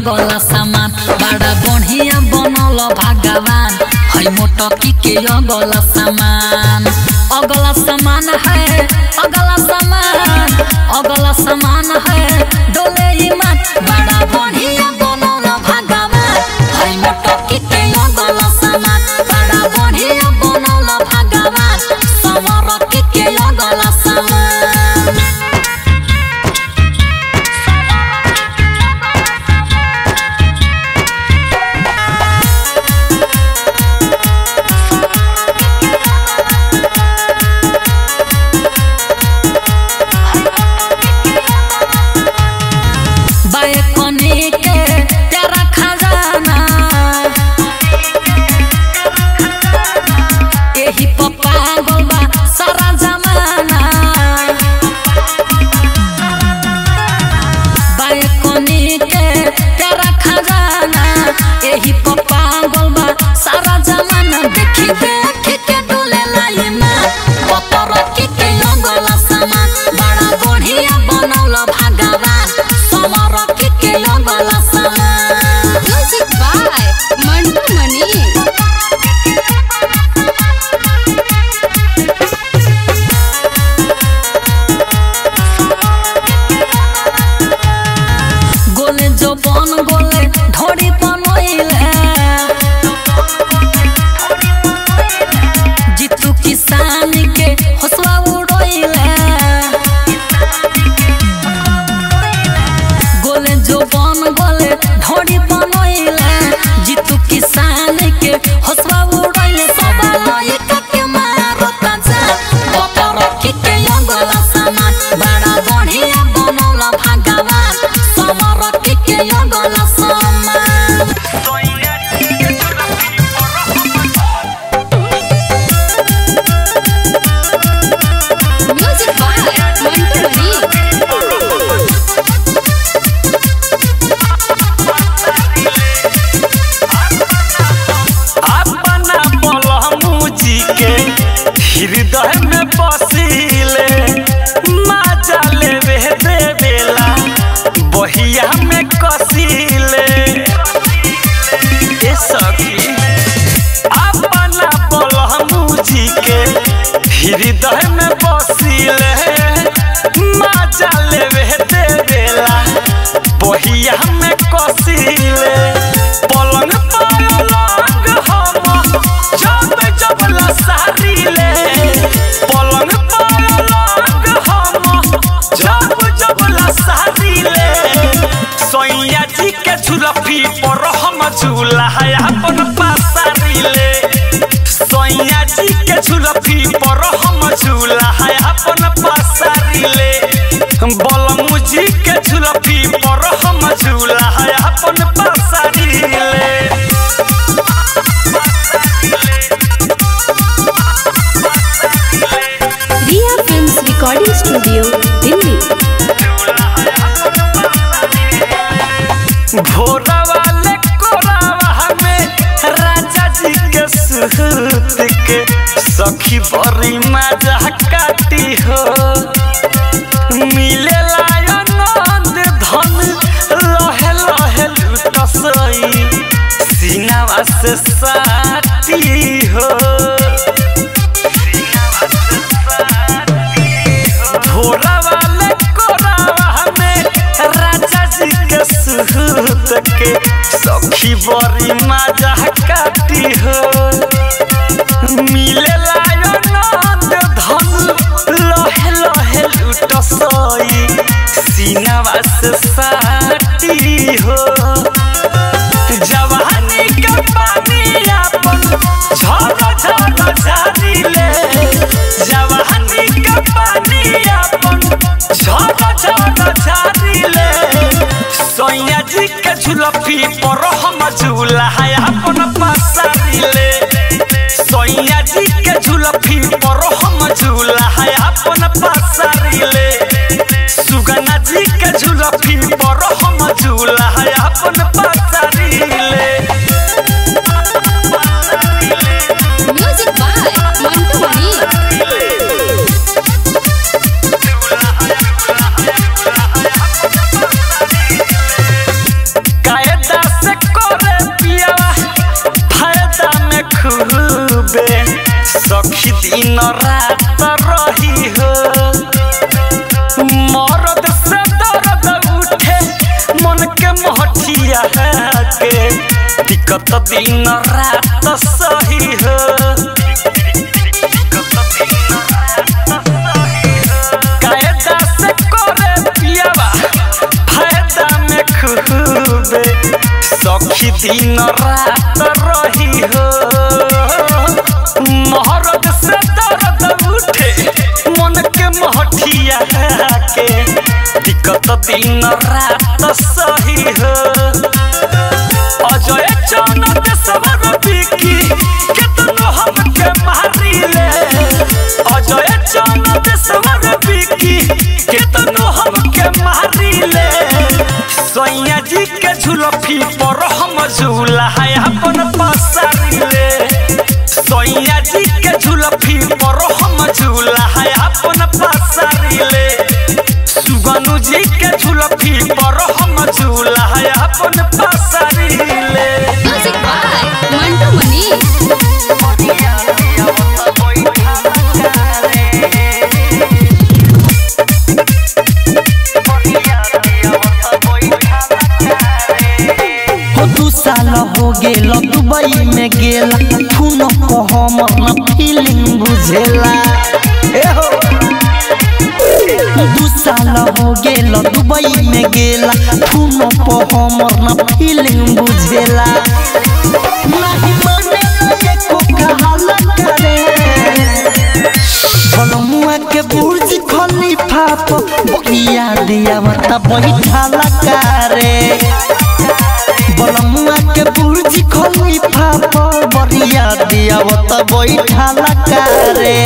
गला सामान बड़ा बढ़िया बनल भगवान है मोटकी के अगला सामान। अगला सामान है अगला सामान अगला सामान है डोले ईमान बड़ा बढ़िया बनल भगवान है मोटकी के अगला सामान बड़ा बढ़िया बनल भगवान समरकी के अगला सामान। हृदय में बसीले माजा लेवे दे बेला बहिया में कसीले पलंग पलंग हम जब जबला सारी ले पलंग पलंग हम जब जबला सारी ले सोइया जी के झुरफी पर हम झूला है अपन पासारी ले सोइया जी के झुरफी पर झूला है अपन पसारी ले बलमू जी के झुलफी पर हम झूला है अपन पसारी ले। Riya films recording studio Delhi. भोरा वाले कोरावा में राजा जी के सुहृत के सखी बड़ी मजा काटी हो मिले लायनंद धन लहे लहे लुटसई सीनावा से साटी हो भोरा वाले कोरावा में राजा जी के सुहृत के सखी बड़ी मजा काटी हो मिले लायनंद धन लहे लहे लुटसई सीनावा से साटी हो जवानी के पानी अपन झोरा झोरा झारी ले जवानी के पानी अपन झोरा झोरा झारी ले सोइया जी के झुलफी पर हम झूला है अपन पसारी ले सोइया जी के झुलफी पर हम झूला है अपन पसारी ले सुगना जी के झुलफी पर हम झूला है अपन पसारी ले। काहे दिन रात रही हो मरद से दर्द उठे मन के महठिया के दिक्कत दिन रात सही हो कायदा से करे पियावा फायदा में खूबे सखी दिन रात रही हो महरद से दर्द उठे मन के महठिया के दिक्कत दिन रात सही हो अजय चौनक सबर बिकी कितनो हमके मारी ले अजय चौनक सबर बिकी कितनो हमके मारी ले सैया जी के झुलफी पर हम झूला है अपन पसारी ले सैया जी के झुलफी पर हम झूला है अपन पसारी ले सुगनु जी के झुलफी पर हम झूला है अपन पसारी ले हो गेला दुबई में गेला खून कह मन फीलिंग बुझेला दू साल हो गेला दुबई में गेला खून कह मन फीलिंग बुझेला नहीं माने एको कहल करे फलमुआ के बुर्ज खलीफा पर बकिया दिया मत बैठाला करे बलमुआ के बुर्ज खलीफा पर बरिया दिया वत बैठाला करे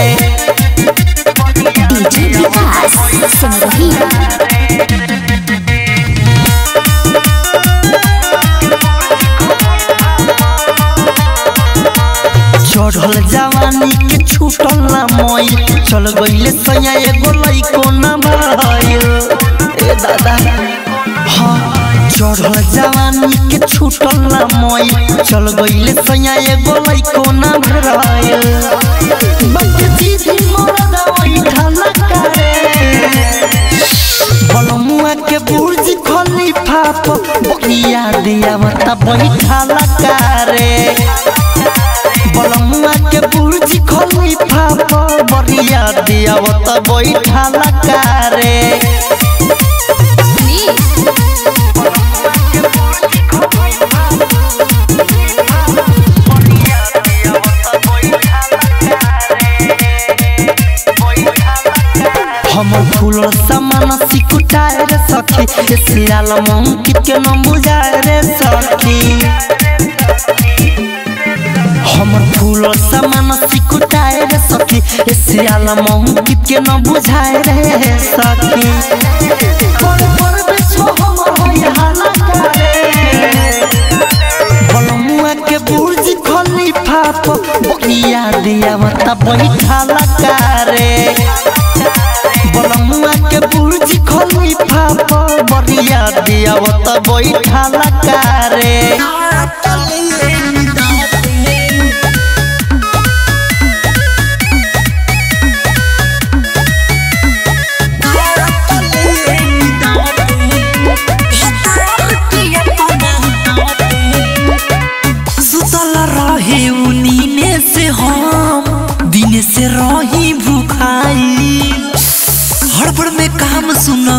डीजे विकास संगीत चढ़ल जवानी के छूटल ना मई चल गइले सैया एगो लइको ना भइल ए दादा हां चढ़ल जवानी के छूटल ना मई चल गइले सैया एगो लइको ना भइल बाकी दीदी मोर दवाई खाना करे बलमुआ के बुर्ज खलीफा पर बकिया दिया मत बैठाला करे बलमुआ के बुर्ज खलीफा पर बरिया दिया वत बैठाला करे हम फूल समान सिकुटाए रे सखी ए सियाल मंकित के न बुझाए रे सखी हमर फूल समान सिकुटाए रे सखी ए सियाल मंकित के न बुझाए रे सखी पर बेचो हमर होय हाला करे बलमुआ के बुर्ज खलीफा पर बकिया दिया मत बैठाला करे बलमुआ के बुर्ज खलीफा पर बरिया दिया मत बैठाला करे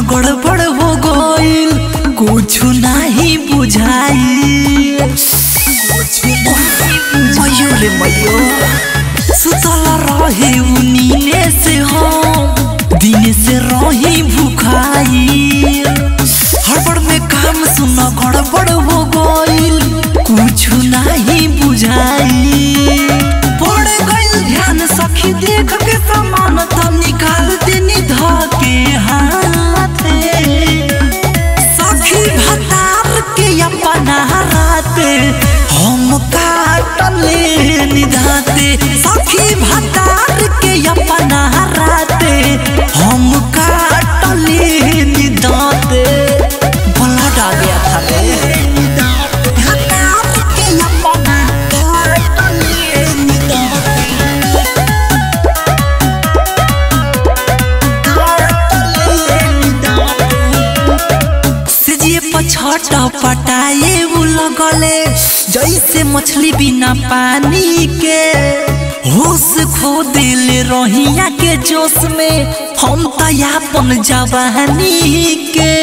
गड़बड़ हो गईल कुछ नहीं बुझाई मयूर मयूर सुतल रही नीने से हो दिन से रही भूखाई हड़बड़ में काम सुना गड़बड़ हो गईल कुछ नहीं बुझाई पड़ गईल ध्यान सखी देख के सामान तब निकाल देनी धाके हाँ सखी भतार के अपना राते हम काटले निधाते सखी भतार के अपना राते हम काटले निधाते बला डा गया था पछटा पटाए उ लगले जैसे मछली बिना पानी के। होश खो दिल रोहिया के जोश में हम तयापन जवानी के।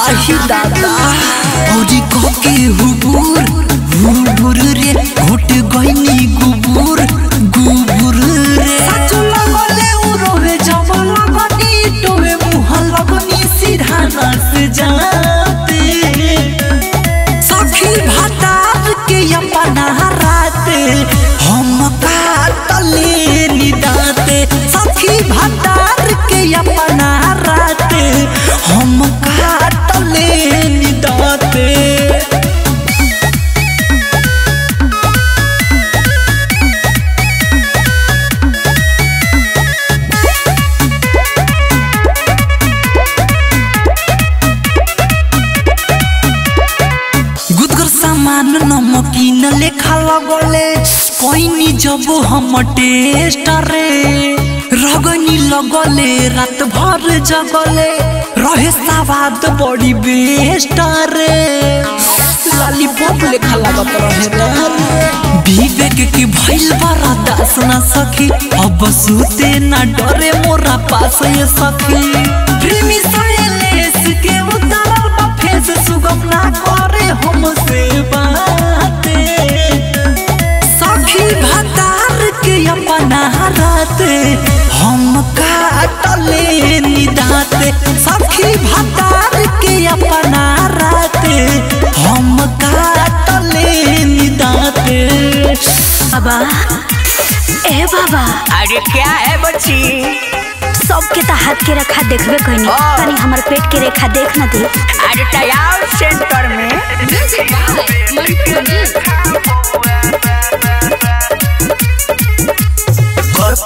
आही दादा औरी को के हुबूर हुबूर रे घोट गईनी गुबूर गुबूर रे। सच लगले उ रोहे जब लगनी तोहे मुह लगनी सीधा नाच जाते। सखी भातार के अपना राते हम काटले निदाते। सखी भातार के अपना राते हम सामान नमकीन लेखा लगले कोईनी जब हम टेस्ट रे। रगनी लगले रात भर जगले रहे सवाद बड़ी बेस्ट रे। लॉलीपॉप लेखा लगत रहे विवेक की भइल बड़ा दास ना सखी। अब सूते ना डरे मोरा पास ये सखी। प्रेमी साइलेंस के उतारल बफे से सुगम ना करे हमसे हम काटले निदाते। सखी भातार के अपना राते हम काटले निदाते। बाबा ए बाबा अरे क्या है बच्ची सबके ता हाथ के रेखा देखबे कोनी तनी हमर पेट के रेखा देख न दे। अरे तयार सेंटर में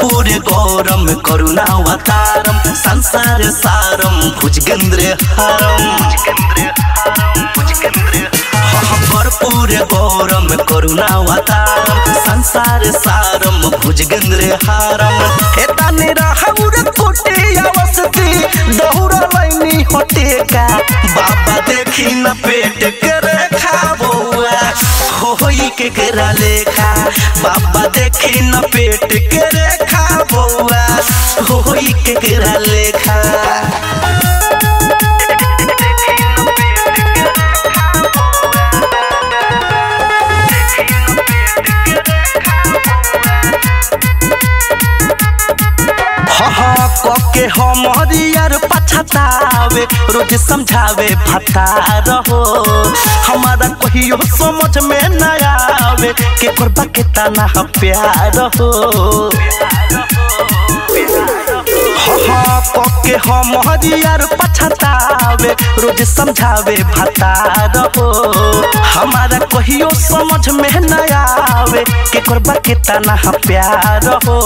पूरे गौरम करुणा अवतारम संसार सारम भुजगेंद्र हारम। भरपूर गौरम करुणा अवतारम संसार सारम भुजगेंद्र हारम। एता मेरा हौर कोटे अवस्थी दहुरा लाइनी होटे का। बाबा देखी न पेट के रेखा बौआ होई के करा लेखा। बाबा देखी न पेट के रेखा बौआ होई केकरा लेखा। के हम हरियर पछतावे रोज समझावे भता रहो। हमारा कहियो समझ में न आवे के करबा के तना प्यार हो। के हम हरियर पछतावे रोज समझावे भता रहो। हमारा कहियो समझ में न आवे के करबा के तना प्यार हो।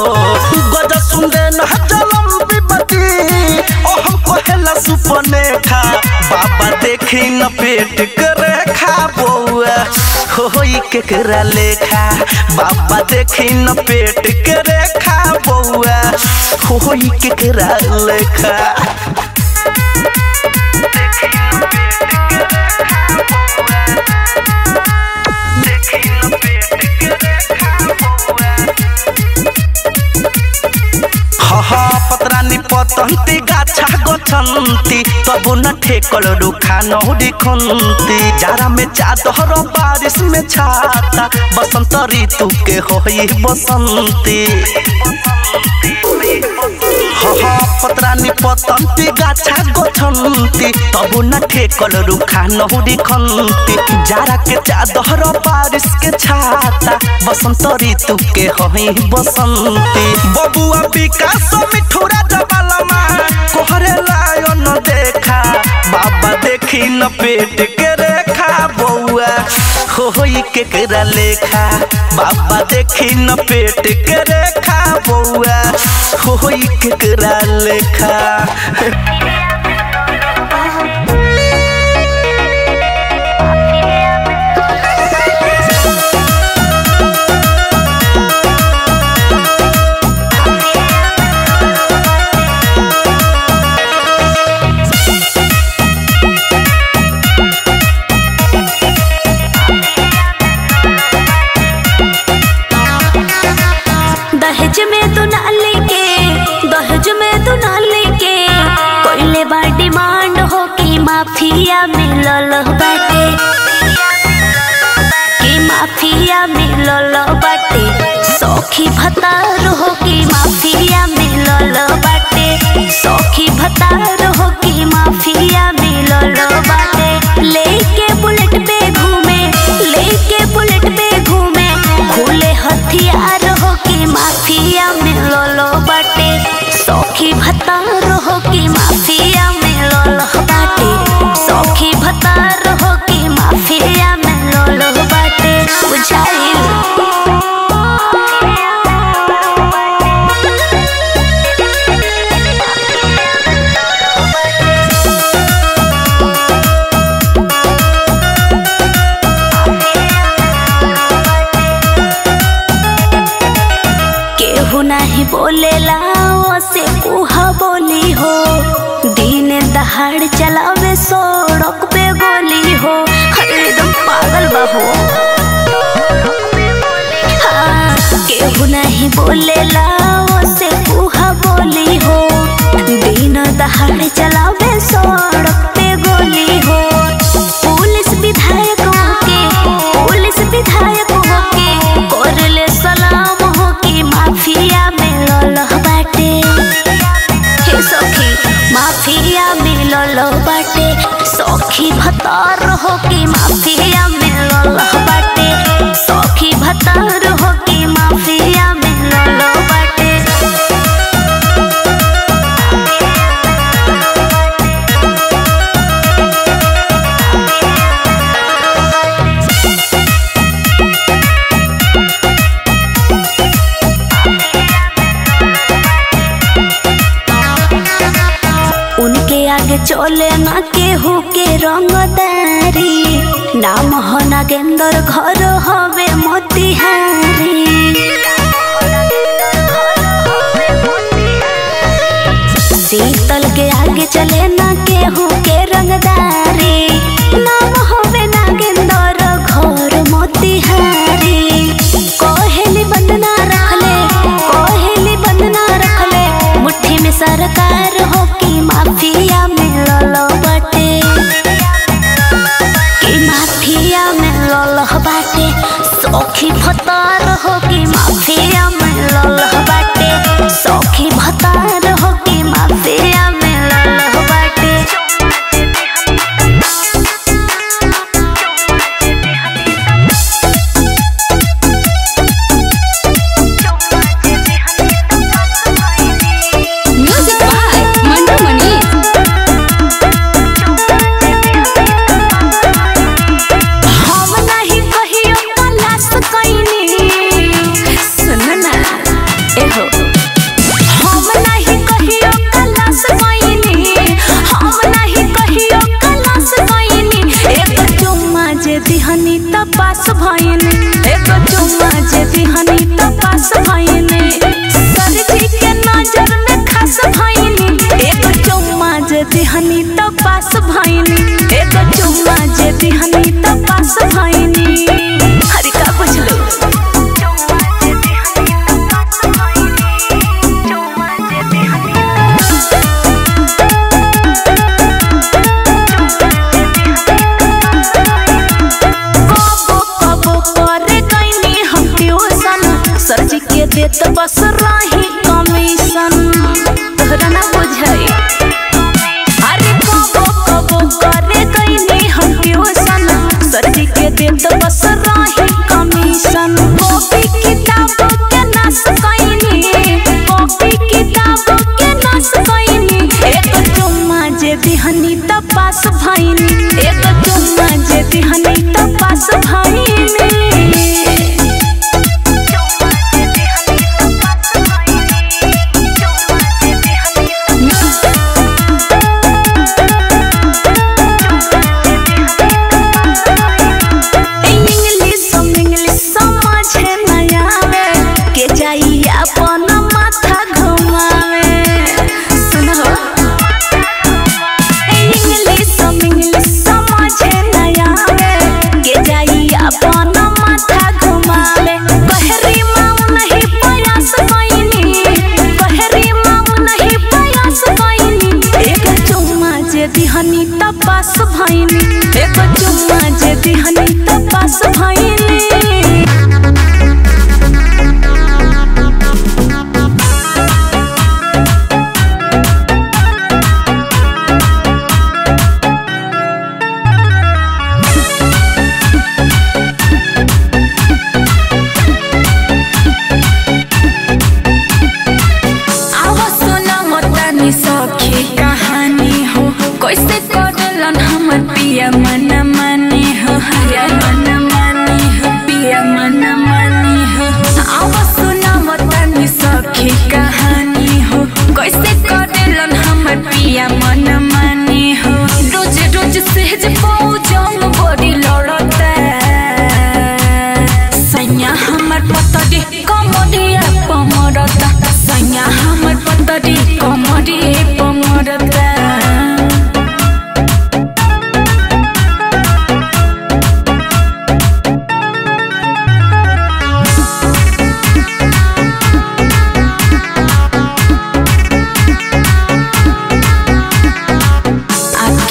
गज सुनले न चलम विपति ओ हम कहला सुपने खा। बाबा देखी न पेट के रेखा बौआ होई केकरा लेखा। बाबा देखी न पेट के रेखा बौआ होई केकरा लेखा। पतरानी पतंती गाछा गछंती तब न ठेकल रुखा नौरी खंती। जाड़ा में चादर बारिश में छाता बसंत ऋतु के होई बसंती। पतरानी पतंती गाछा गछंती तब न ठेकल रुखा नौरी खंती। जाड़ा के चादर बारिश के छाता बसंत ऋतु के होई बसंती। बबुआ विकास मिठुरा जबालमा कोहरे लायन देखा। बाबा देखी न पेट के रेखा बौआ होई केकरा लेखा। बाबा देखी न पेट के रेखा बौआ होई केकरा लेखा। माफिया मिलल बाटे, के माफिया मिलल बाटे, सौखी भतार हो के माफिया मिलल बाटे, सौखी भतार हो के माफिया मिलल बाटे। लेके बुलेट पे घूमे, लेके बुलेट पे घूमे, खुले हथियार हो के माफिया मिलल बाटे, सौखी भतार हो के माफिया मिलल बाटे, सौखी भतार हो के माफिया मिलल बाटे। बुझाइल बोले लाओ से कुहा बोली हो, दिन दहाड़ चलावे सड़क पे गोली हो, एकदम पागल बा हो। हाँ, केहू नहीं बोले लाओ से कुहा बोली हो, दिन दहाड़ चलावे सड़क पे गोली हो, पुलिस विधायक होके, पुलिस विधायक होके, कर ले सलाम होके माफिया माफिया मिलल बाटे, सौखी भतार हो के माफिया मिलल बाटे, सौखी भतार हो के माफिया मिलल बाटे। चले ना केहू के रंगदारी, नाम हो नागेंदर घर हवे मोतिहारी, शीतल के आगे चले ना केहू के रंगदारी, नाम हवे नागेंदर घर मोतिहारी। कोहेली बंदना रखले, कोहेली बंदना रखले, मुट्ठी में सरकार हो के माफिया मिलल बाटे, के माफिया मिलल बाटे, सौखी भतार हो के माफिया मिलल बाटे, सौखी भतार हो के माफिया मिलल बाटे।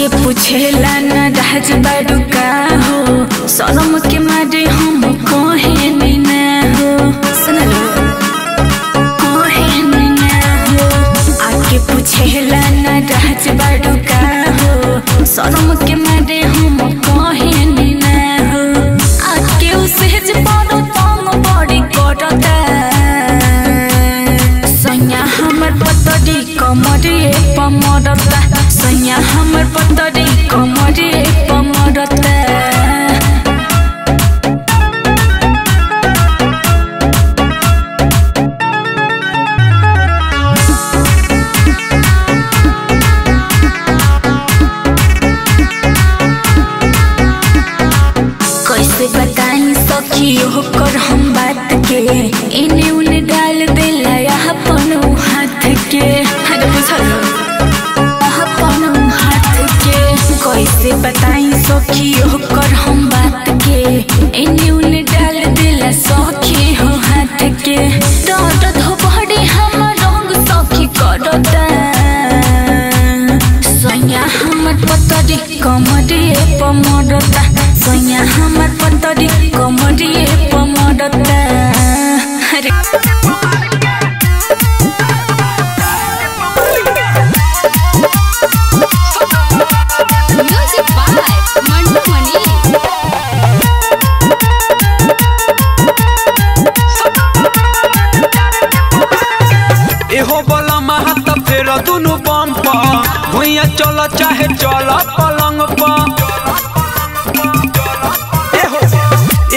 पूछेला ना राज बारू का हो, शरम के मारे हम कहे ना हो, कहे ना हो। आके पूछेला ना राज बारू का हो, शरम के मारे हम कहे ना हो। आके उसे जबारो तम बड़ी करता, सैया हमर पतरी कमरे पमरता, सैया हमर पतरी कमरे पमरता। कैसे बताई सखी हो कर हम बात के, इन्हें उन्हें डाल दिला अपन हाथ के, हद अपन हाथ के। कैसे बताई सखी हो कर हम बात के, इन्हें उन्हें डाल दिला सखी हो हाथ के। दर्द हो बड़ी हम रंग सखी करता, सैया हमर पतरी कमरे पमरता, सैया हमर पतरी कमरे पमरता। दोनों बम भुइया चला चाहे चला पलंग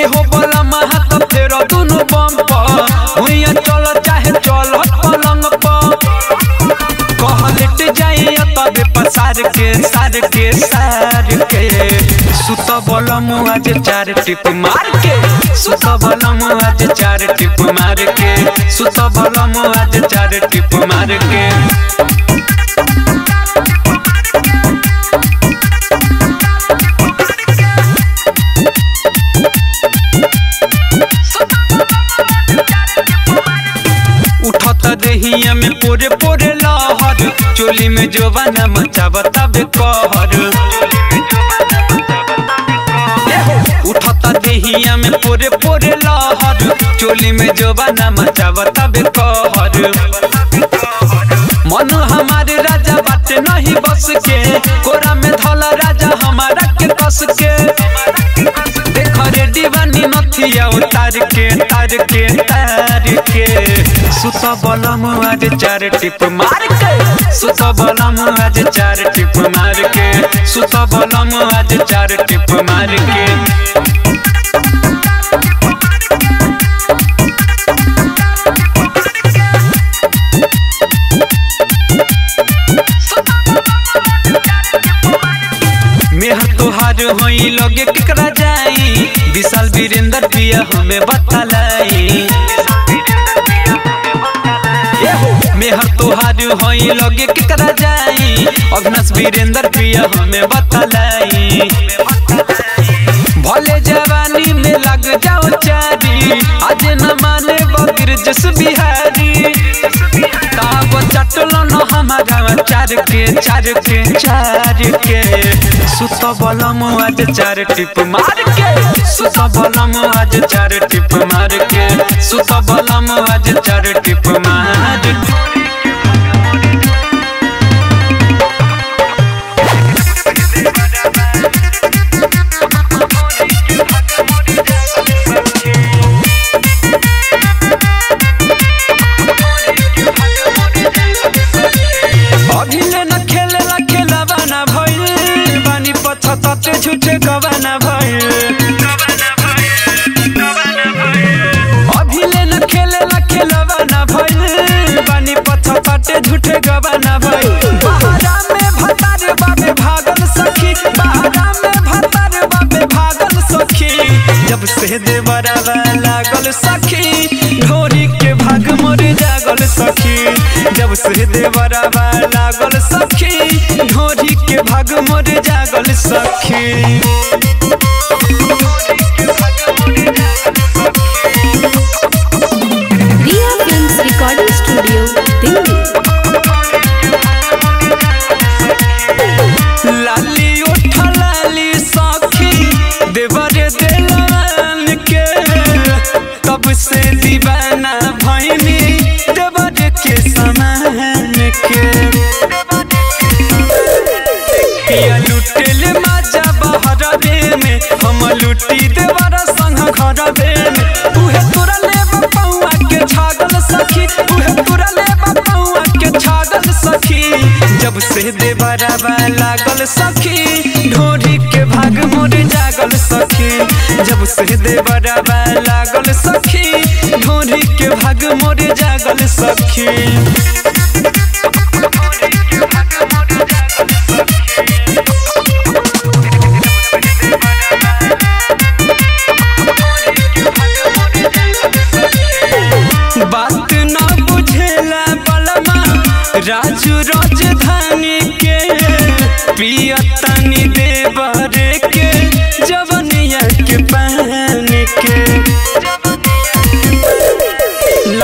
एहो बला महत फेरा दोनों बम भुइया चला चाहे चला पलंग कहलट जाए तबे पसार के सार के सार के। सुत बला मुआ जे चार टिप मार के, सुत बला मुआ जे चार टिप मार के, सुत बला मुआ जे चार टिप मार के। हिया में पोरे पोरे लहर, चोली में जोबाना मचावता बेकहर। उठता देहिया में पोरे पोरे लहर, चोली में जोबाना मचावता बेकहर। मन हमारे राजा बाटे नहीं बस के, कोरा में धला राजा हमारा के कस के। देख रे दीवानी नथिया उतार के तार के तार के। सुत बलम आज चार टिप मार के, सुत बलम आज चार टिप मार के, सुत बलम आज चार टिप मार के। मेहर तोहार होई लगे केकरा जाई, विशाल वीरेंद्र पिया हमें बतलाई। मेहर तोहार होई लगे केकरा जाई, अग्नस वीरेंद्र पिया हमें बतलाई। भले जवानी में लग जाओ चारी, आज न माने बकर जस बिहारी। ताब चटलो न हमारा चार के चार के चार के। सुत बलम आज चार टिप मार के, सुत बलम आज चार टिप मार के, सुत बलम आज चार टिप मार के। झूठे गवाना भाई अभी लेना खेलेला खेलवाना भाई, बानी पत्थर पाटे झूठे गवाना भाई। बाहरा में भतारे बाबे भागल सखी, बाहरा में पे देवरवा लागल सखी, ढोरी के भाग मोर जागल सखी। जब से देवरवा लागल सखी, ढोरी के भाग मोर जागल सखी। जब से देवरवा लागल सखी, ढोरी के भाग मोर जागल सखी। जब से देवरवा लागल सखी, ढोरी के भाग मोर जागल सखी। राजू राजधानी के पियतानी देवरे के जवनिया के पहन के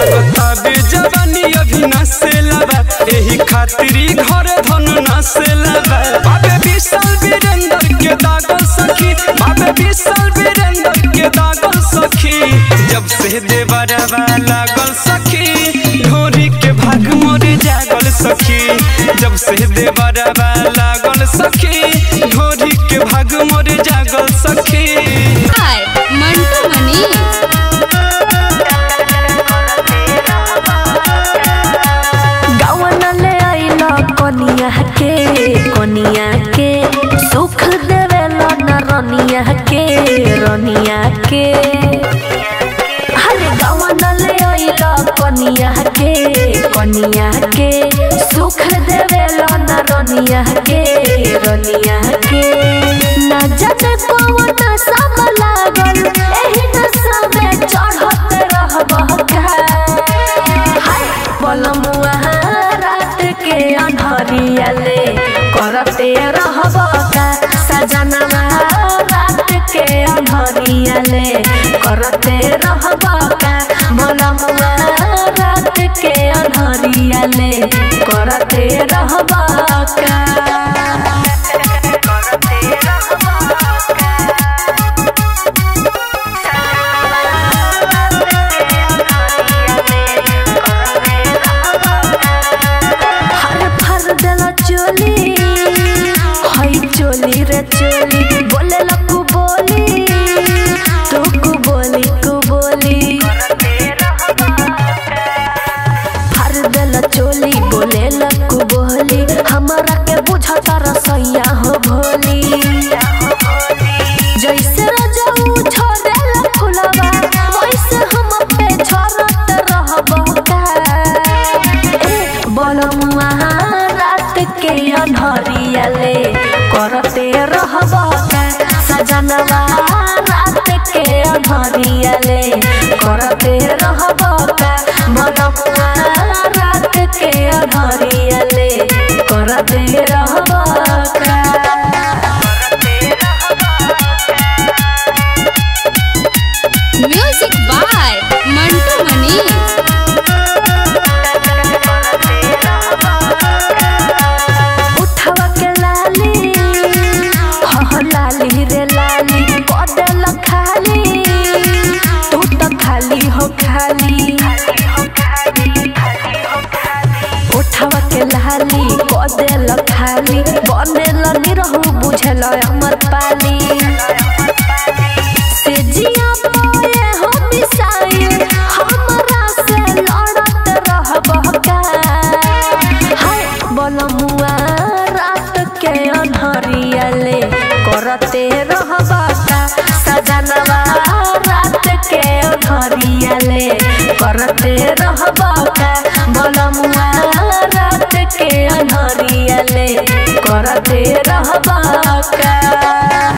लगता बे जवनी अभी नसेलबा, एही खातिर घर धन नसेलबा। बाबे विशाल वीरेंद्र के दागल सखी, बाबे विशाल वीरेंद्र के दागल सखी। जब से देवरवा लागल सखी, ढोरी के भाग मोर जागल सखी। जब से देवरवा लागल सखी, ढोरी के भाग मोर जागल सखी। हाय मंटू मनी गावन ले आइला कोनिया के सुख देवेला न रनिया के रनिया के। हरे गावन ले आइला कोनिया के सुख देवेला न रनिया के रनिया के। न जाने कौन सब लागल एही नशा में चढ़त रहब हाय। पलमुआ रात के अन्हरिया ले करते रहब का, सजनवा रात के अन्हरिया ले करते रहब का। भलमुआ रात के अन्हरिया ले करते रहब का। सजनवा रात के अन्हरिया ले करते रहब का, मनमुआ रात के अन्हरिया ले करते रहब का। करते रहब का, भलमुआ रात के अन्हरिया ले करते रहब का।